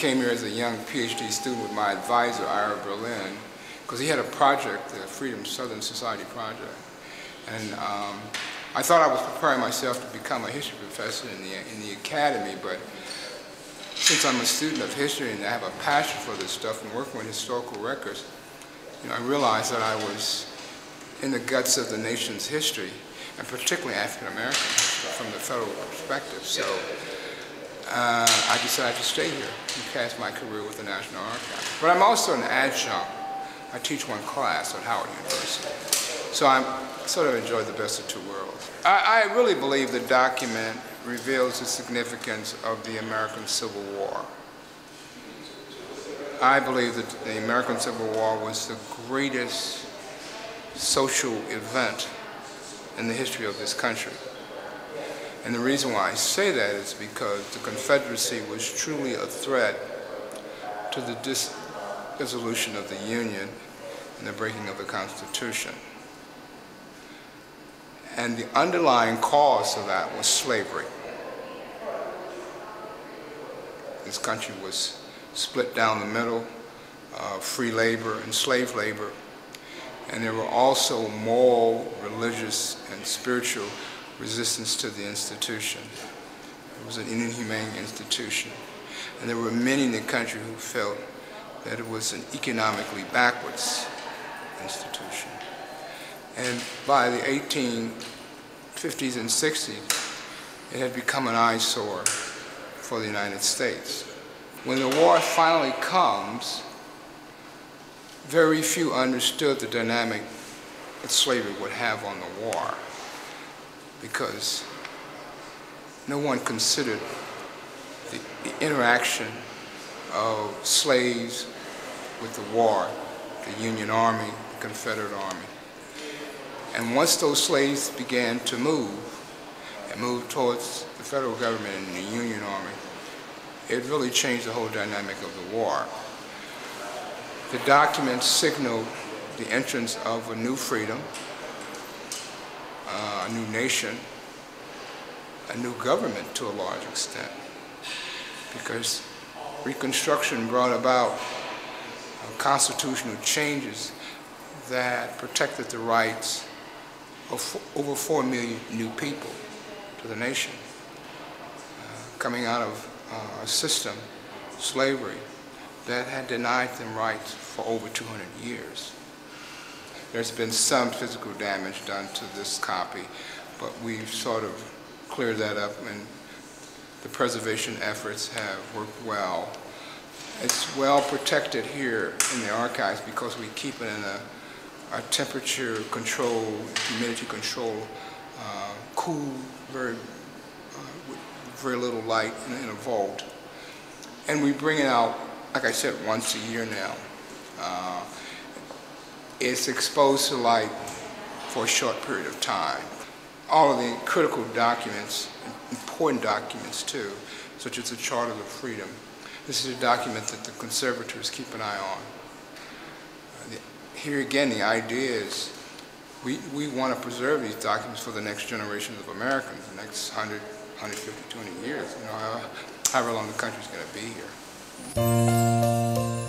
came here as a young PhD student with my advisor, Ira Berlin, because he had a project, the Freedom Southern Society project. And I thought I was preparing myself to become a history professor in the academy, but since I'm a student of history and I have a passion for this stuff and working with historical records, you know, I realized that I was in the guts of the nation's history, and particularly African-American history from the federal perspective. So I decided to stay here and cast my career with the National Archives. But I'm also an adjunct. I teach one class at Howard University. So I sort of enjoy the best of two worlds. I really believe the document reveals the significance of the American Civil War. I believe that the American Civil War was the greatest social event in the history of this country. And the reason why I say that is because the Confederacy was truly a threat to the dissolution of the Union and the breaking of the Constitution. And the underlying cause of that was slavery. This country was split down the middle, free labor and slave labor. And there were also moral, religious, and spiritual resistance to the institution. It was an inhumane institution. And there were many in the country who felt that it was an economically backwards institution. And by the 1850s and 60s, it had become an eyesore for the United States. When the war finally comes, very few understood the dynamic that slavery would have on the war, because no one considered the interaction of slaves with the war, the Union Army, the Confederate Army. And once those slaves began to move, and move towards the federal government and the Union Army, it really changed the whole dynamic of the war. The document signaled the entrance of a new freedom, a new nation, a new government to a large extent, because Reconstruction brought about constitutional changes that protected the rights of over 4 million new people to the nation, coming out of a system, slavery, that had denied them rights for over 200 years. There's been some physical damage done to this copy, but we've sort of cleared that up, and the preservation efforts have worked well. It's well protected here in the archives because we keep it in a temperature control, humidity control, cool, very little light in a vault. And we bring it out, like I said, once a year now. It's exposed to light for a short period of time. All of the critical documents, important documents too, such as the Charter of Freedom. This is a document that the conservators keep an eye on. Here again, the idea is we want to preserve these documents for the next generation of Americans, the next 100, 150, 200 years, you know, however long the country's going to be here.